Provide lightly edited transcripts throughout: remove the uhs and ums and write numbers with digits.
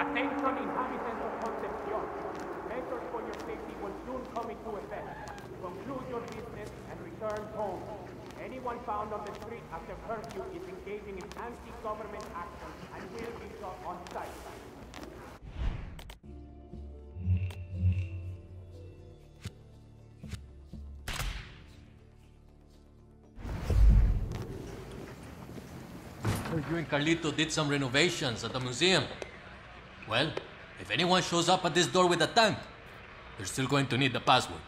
Attention inhabitants of Concepcion. Measures for your safety will soon come into effect. Conclude your business and return home. Anyone found on the street after curfew is engaging in anti-government action and will be shot on sight. You and Carlito did some renovations at the museum. Well, if anyone shows up at this door with a tank, they're still going to need the password.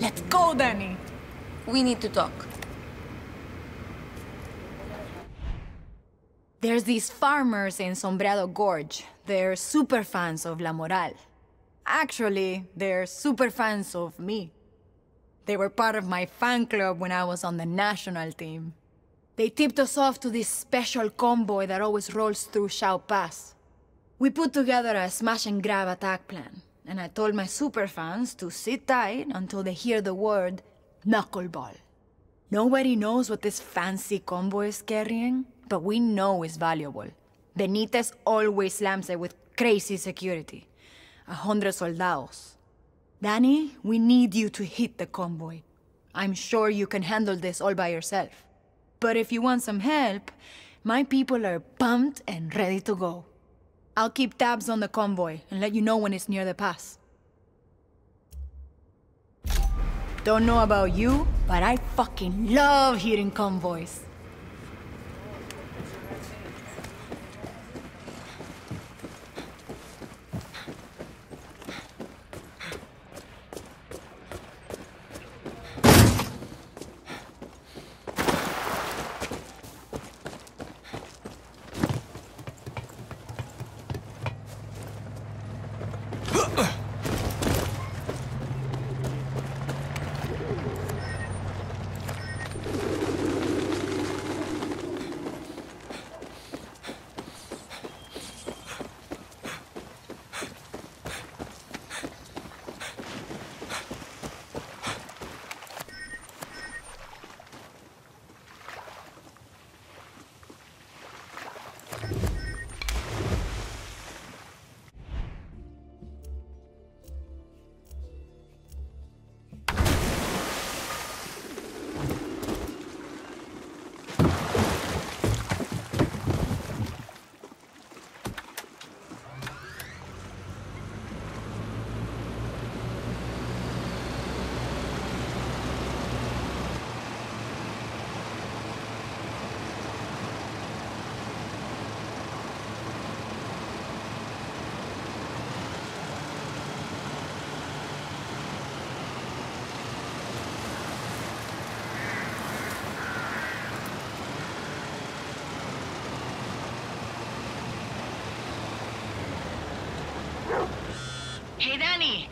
Let's go, Danny. We need to talk. There's these farmers in Sombrerado Gorge. They're super fans of La Moral. Actually, they're super fans of me. They were part of my fan club when I was on the national team. They tipped us off to this special convoy that always rolls through Chao Pass. We put together a smash-and-grab attack plan, and I told my super fans to sit tight until they hear the word Knuckleball. Nobody knows what this fancy convoy is carrying, but we know it's valuable. Benitez always slams it with crazy security. 100 soldados. Danny, we need you to hit the convoy. I'm sure you can handle this all by yourself. But if you want some help, my people are pumped and ready to go. I'll keep tabs on the convoy and let you know when it's near the pass. Don't know about you, but I fucking love hitting convoys. Hey, Danny,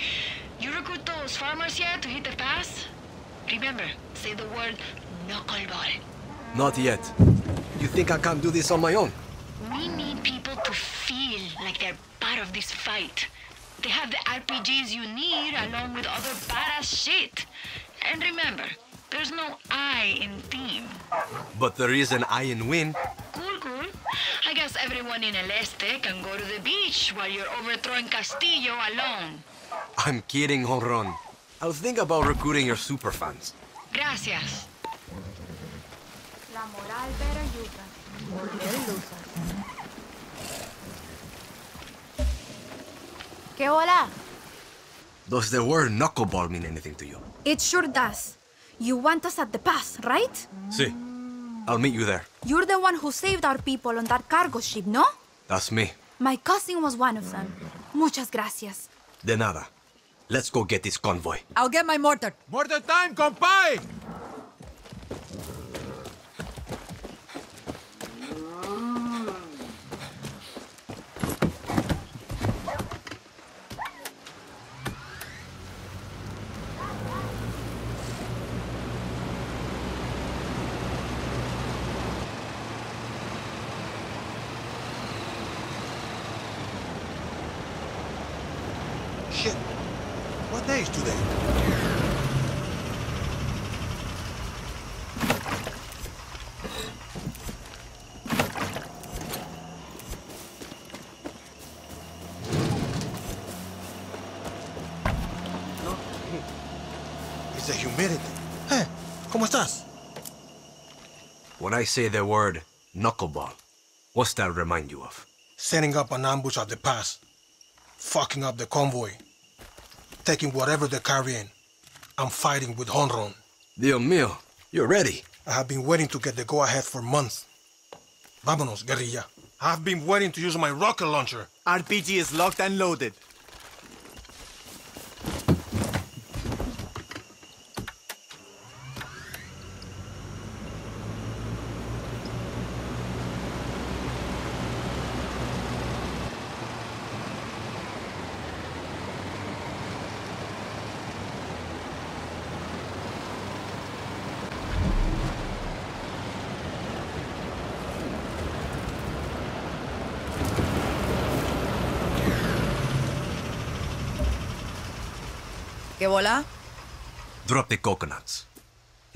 you recruit those farmers here to hit the pass? Remember, say the word Knuckleball. Not yet. You think I can't do this on my own? We need people to feel like they're part of this fight. They have the RPGs you need along with other badass shit. And remember, there's no I in team. But there is an I in win. I guess everyone in El Este can go to the beach while you're overthrowing Castillo alone. I'm kidding, Horron. I'll think about recruiting your superfans. Gracias. La Moral better yuca. ¿Qué hola? Does the word knuckleball mean anything to you? It sure does. You want us at the pass, right? Sí. I'll meet you there. You're the one who saved our people on that cargo ship, no? That's me. My cousin was one of them. Muchas gracias. De nada. Let's go get this convoy. I'll get my mortar. Mortar time, compay! Shit. What day is today? No. It's the humidity. Hey, ¿cómo estás? When I say the word knuckleball, what's that remind you of? Setting up an ambush at the pass. Fucking up the convoy. Taking whatever they're carrying. I'm fighting with Horron. Dios mío, you're ready. I have been waiting to get the go-ahead for months. Vámonos, guerrilla. I've been waiting to use my rocket launcher. RPG is locked and loaded. Drop the coconuts.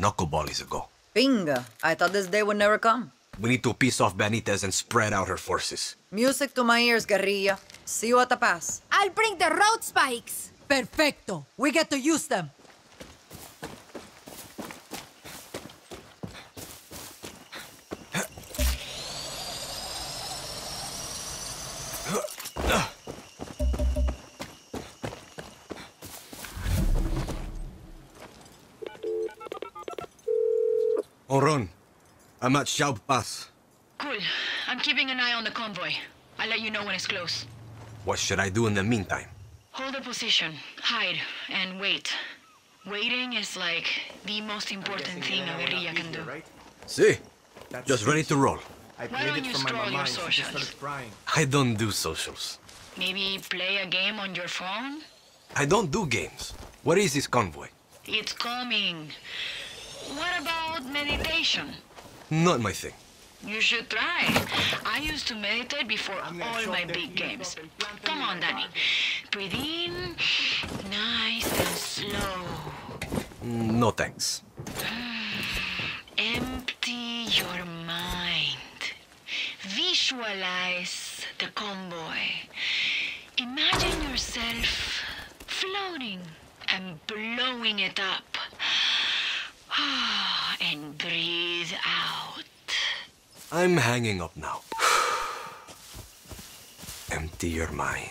Knuckleball is a go. Bingo. I thought this day would never come. We need to piece off Benitez and spread out her forces. Music to my ears, guerrilla. See you at the pass. I'll bring the road spikes. Perfecto. We get to use them. Horron, I'm at Chao Pass. Cool. I'm keeping an eye on the convoy. I'll let you know when it's close. What should I do in the meantime? Hold the position, hide, and wait. Waiting is like the most important thing a guerrilla can do. Right? See? That's just ready to roll. Why don't you scroll your socials? I don't do socials. Maybe play a game on your phone? I don't do games. What is this convoy? It's coming. What about meditation? Not my thing. You should try. I used to meditate before all my big games. Come on, Danny. Breathe in, nice and slow. No thanks. Empty your mind. Visualize the convoy. Imagine yourself floating and blowing it up. And breathe out. I'm hanging up now. Empty your mind.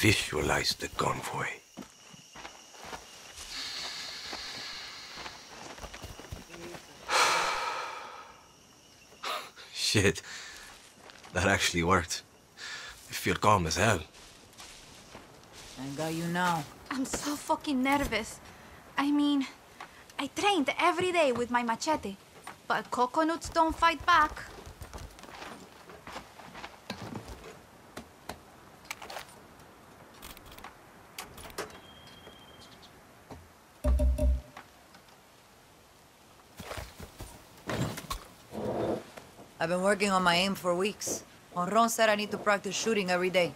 Visualize the convoy. Shit. That actually worked. I feel calm as hell. I got you now. I'm so fucking nervous. I mean... I trained every day with my machete, but coconuts don't fight back. I've been working on my aim for weeks. Horron said I need to practice shooting every day.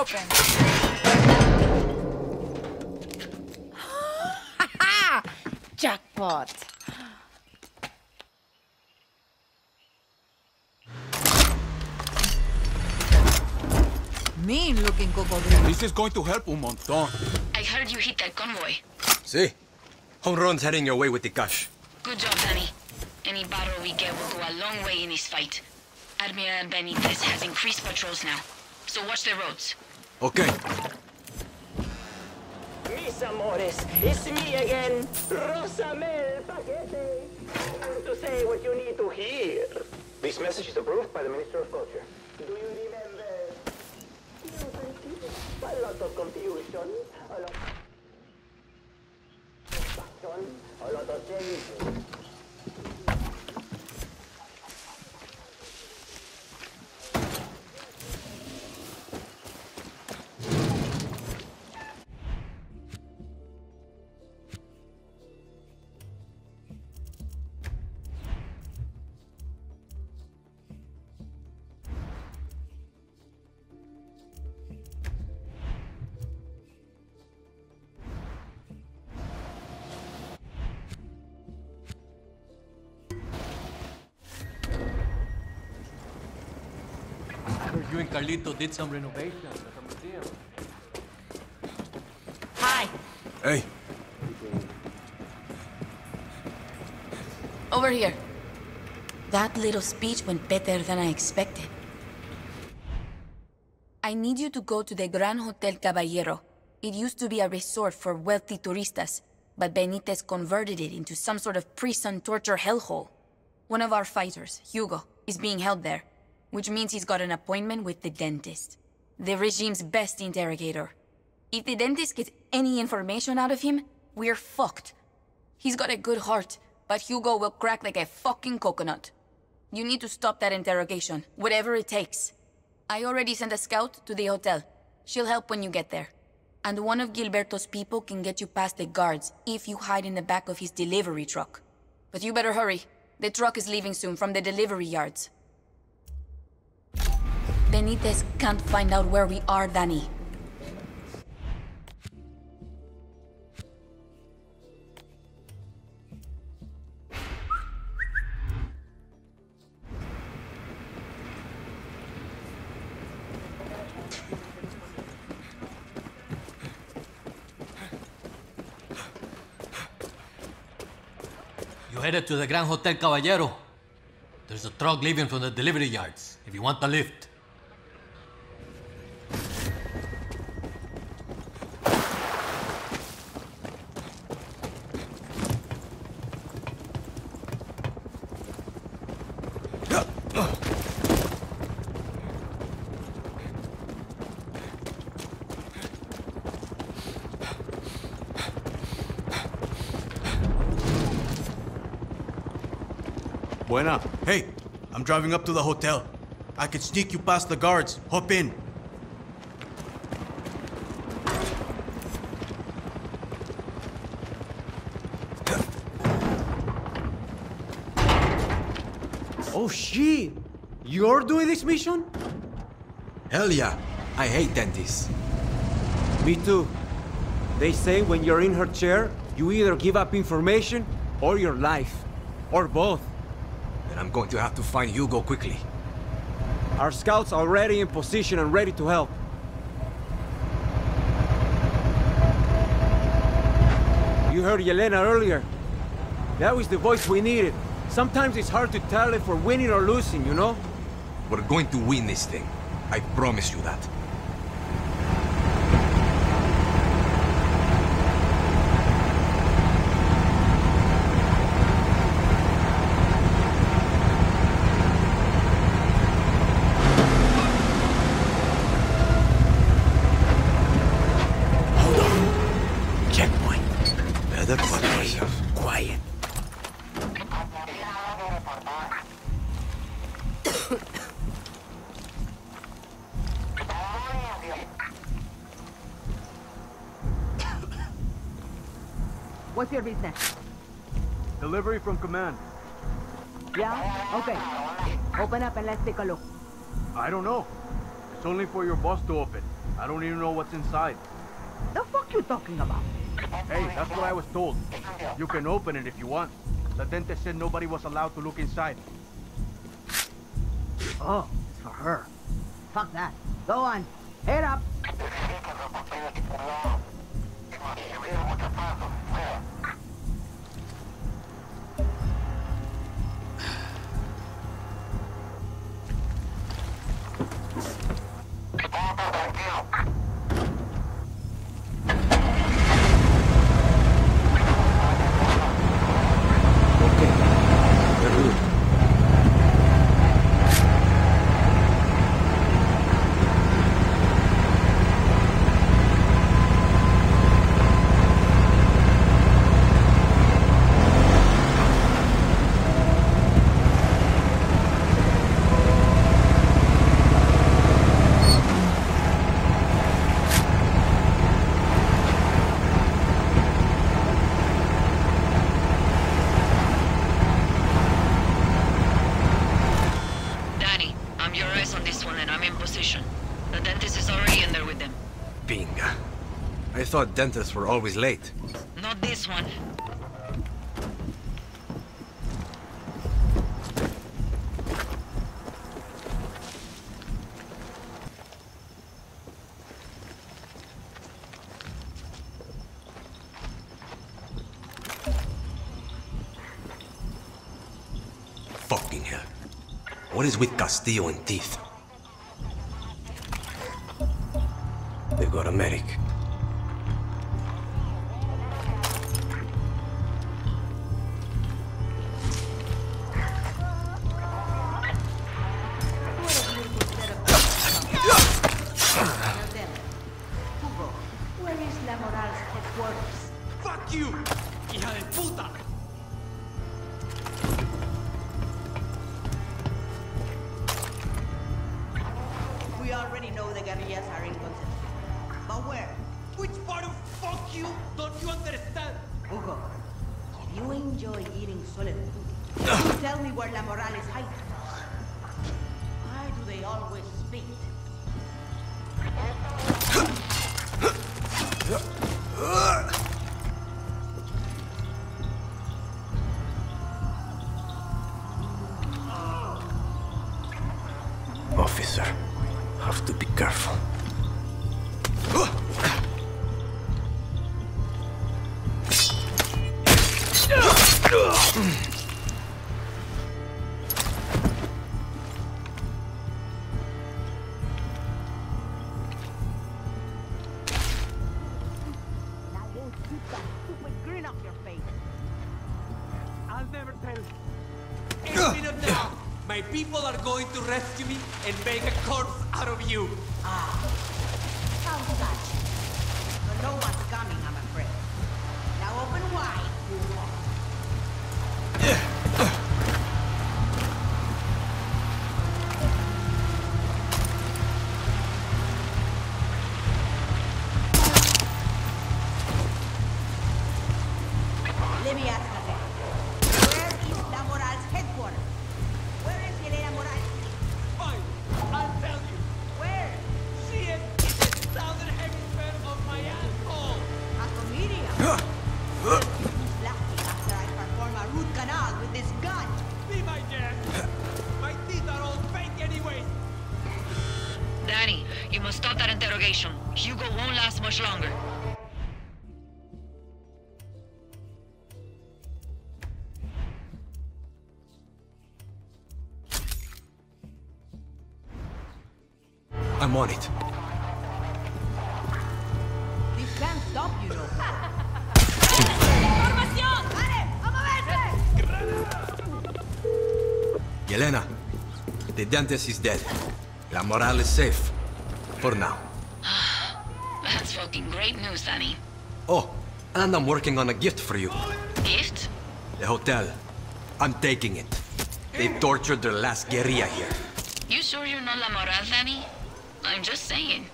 open. Jackpot. Mean looking cocodrilo. This is going to help un montón. I heard you hit that convoy. See? Horron's heading your way with the cash. Good job, Danny. Any battle we get will go a long way in this fight. Admiral Benitez has increased patrols now, so watch the roads. Okay. Mis amores, it's me again, Rosamel Paquete. I'm to say what you need to hear. This message is approved by the Minister of Culture. Do you remember? A lot of confusion, a lot of passion, a lot of changes. You and Carlito did some renovations at the museum. Hi. Hey. Over here. That little speech went better than I expected. I need you to go to the Gran Hotel Caballero. It used to be a resort for wealthy turistas, but Benitez converted it into some sort of prison torture hellhole. One of our fighters, Hugo, is being held there. Which means he's got an appointment with the dentist. The regime's best interrogator. If the dentist gets any information out of him, we're fucked. He's got a good heart, but Hugo will crack like a fucking coconut. You need to stop that interrogation, whatever it takes. I already sent a scout to the hotel. She'll help when you get there. And one of Gilberto's people can get you past the guards if you hide in the back of his delivery truck. But you better hurry. The truck is leaving soon from the delivery yards. Benitez can't find out where we are, Danny. You headed to the Gran Hotel Caballero. There's a truck leaving from the delivery yards, if you want the lift. Buena. Hey, I'm driving up to the hotel. I can sneak you past the guards. Hop in. Oh, shit! You're doing this mission? Hell yeah. I hate dentists. Me too. They say when you're in her chair, you either give up information or your life. Or both. I'm going to have to find Hugo quickly. Our scouts are already in position and ready to help. You heard Yelena earlier. That was the voice we needed. Sometimes it's hard to tell if we're winning or losing, you know? We're going to win this thing. I promise you that. What's your business? Delivery from command. Yeah? Okay. Open up and let's take a look. I don't know. It's only for your boss to open. I don't even know what's inside. The fuck you talking about? Hey, that's what I was told. You can open it if you want. The dentist said nobody was allowed to look inside. Oh, it's for her. Fuck that. Go on. Head up. I thought dentists were always late. Not this one. Fucking hell. What is with Castillo and teeth? They've got a medic. People are going to rescue me and make a corpse out of you. Ah, sounds like you. But no one's coming, I'm afraid. Now open wide, Hugo. I'm on it. This can't stop, you know. Yelena, the dentist is dead. La Moral is safe. For now. That's fucking great news, Danny. Oh, and I'm working on a gift for you. Gift? The hotel. I'm taking it. They tortured their last guerrilla here. You sure you're not La Moral, Danny? I'm just saying.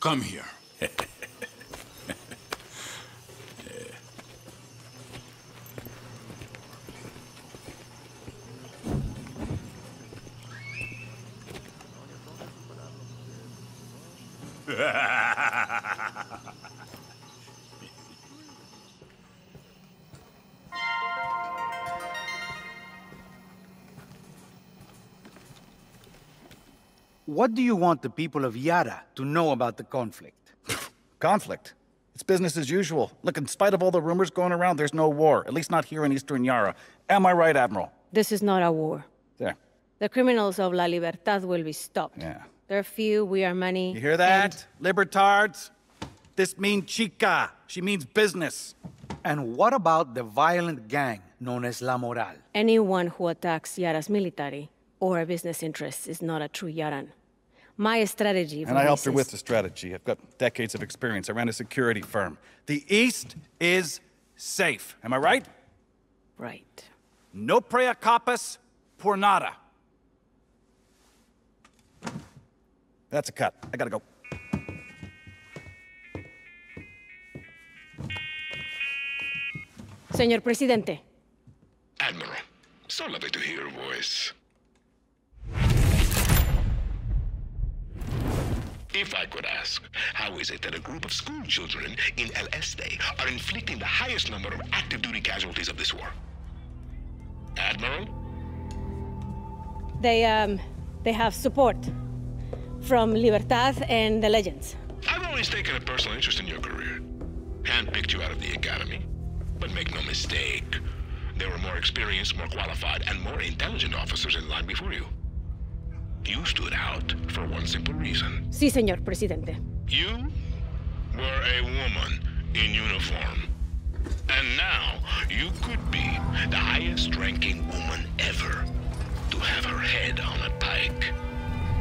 Come here. What do you want the people of Yara to know about the conflict? Conflict? It's business as usual. Look, in spite of all the rumors going around, there's no war. At least not here in Eastern Yara. Am I right, Admiral? This is not a war. There. The criminals of La Libertad will be stopped. Yeah. They're few, we are many. You hear that? And... Libertards? This means chica. She means business. And what about the violent gang known as La Moral? Anyone who attacks Yara's military or business interests is not a true Yaran. My strategy... And I helped her with the strategy. I've got decades of experience. I ran a security firm. The East is safe. Am I right? Right. No prea capas por nada. That's a cut. I gotta go. Señor Presidente. Admiral, so lovely to hear your voice. If I could ask, how is it that a group of school children in El Este are inflicting the highest number of active duty casualties of this war? Admiral? They have support from Libertad and the Legends. I've always taken a personal interest in your career. Handpicked you out of the academy. But make no mistake, there were more experienced, more qualified, and more intelligent officers in line before you. You stood out for one simple reason. Sí, señor presidente. You were a woman in uniform. And now you could be the highest-ranking woman ever to have her head on a pike.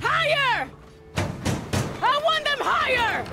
Higher! I want them higher!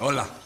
Hola.